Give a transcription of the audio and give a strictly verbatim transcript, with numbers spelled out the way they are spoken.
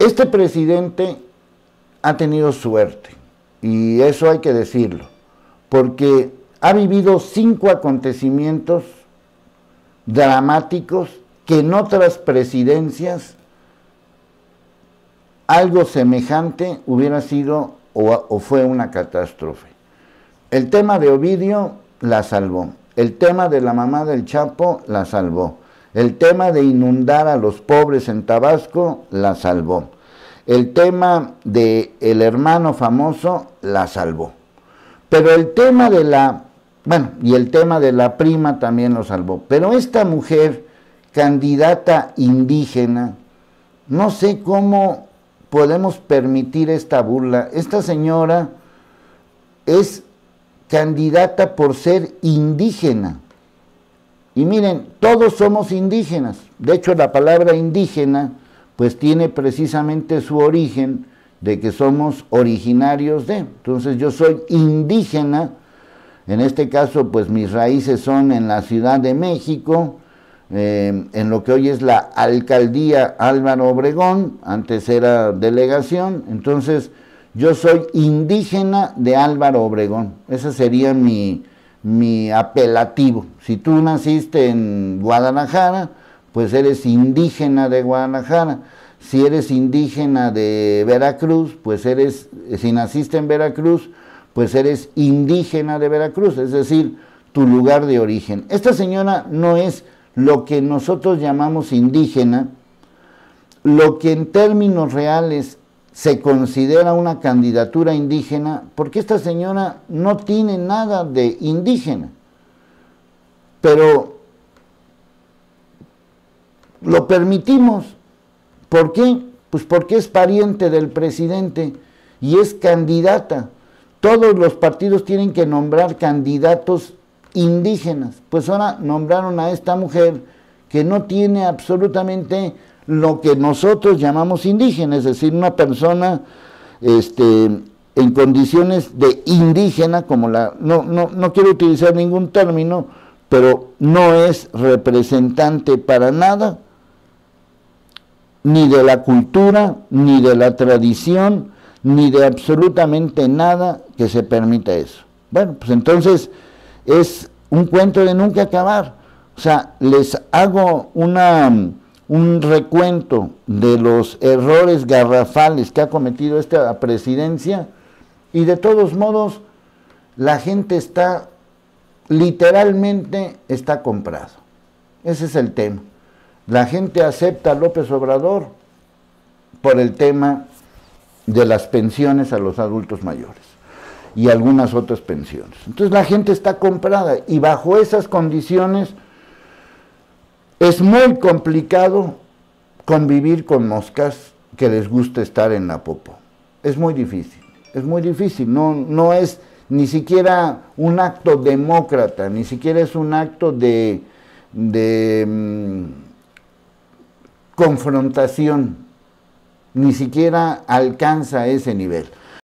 Este presidente ha tenido suerte, y eso hay que decirlo, porque ha vivido cinco acontecimientos dramáticos que en otras presidencias algo semejante hubiera sido o, o fue una catástrofe. El tema de Ovidio la salvó, el tema de la mamá del Chapo la salvó, el tema de inundar a los pobres en Tabasco la salvó, el tema de el hermano famoso la salvó, pero el tema de la, bueno, y el tema de la prima también lo salvó, pero esta mujer, candidata indígena, no sé cómo podemos permitir esta burla. Esta señora es candidata por ser indígena. Y miren, todos somos indígenas. De hecho, la palabra indígena pues tiene precisamente su origen de que somos originarios de. Entonces yo soy indígena, en este caso pues mis raíces son en la Ciudad de México, eh, en lo que hoy es la alcaldía Álvaro Obregón, antes era delegación, entonces yo soy indígena de Álvaro Obregón, ese sería mi... mi apelativo. Si tú naciste en Guadalajara, pues eres indígena de Guadalajara. Si eres indígena de Veracruz, pues eres, si naciste en Veracruz, pues eres indígena de Veracruz, es decir, tu lugar de origen. Esta señora no es lo que nosotros llamamos indígena, lo que en términos reales se considera una candidatura indígena, porque esta señora no tiene nada de indígena, pero lo permitimos. ¿Por qué? Pues porque es pariente del presidente y es candidata. Todos los partidos tienen que nombrar candidatos indígenas, pues ahora nombraron a esta mujer que no tiene absolutamente lo que nosotros llamamos indígena, es decir, una persona este, en condiciones de indígena, como la, no, no, no quiero utilizar ningún término, pero no es representante para nada, ni de la cultura, ni de la tradición, ni de absolutamente nada que se permita eso. Bueno, pues entonces es un cuento de nunca acabar. O sea, les hago una... un recuento de los errores garrafales que ha cometido esta presidencia, y de todos modos la gente está, literalmente está comprado. Ese es el tema. La gente acepta a López Obrador por el tema de las pensiones a los adultos mayores y algunas otras pensiones. Entonces la gente está comprada, y bajo esas condiciones es muy complicado convivir con moscas que les gusta estar en la popó. Es muy difícil, es muy difícil. No, no es ni siquiera un acto demócrata, ni siquiera es un acto de, de mmm, confrontación, ni siquiera alcanza ese nivel.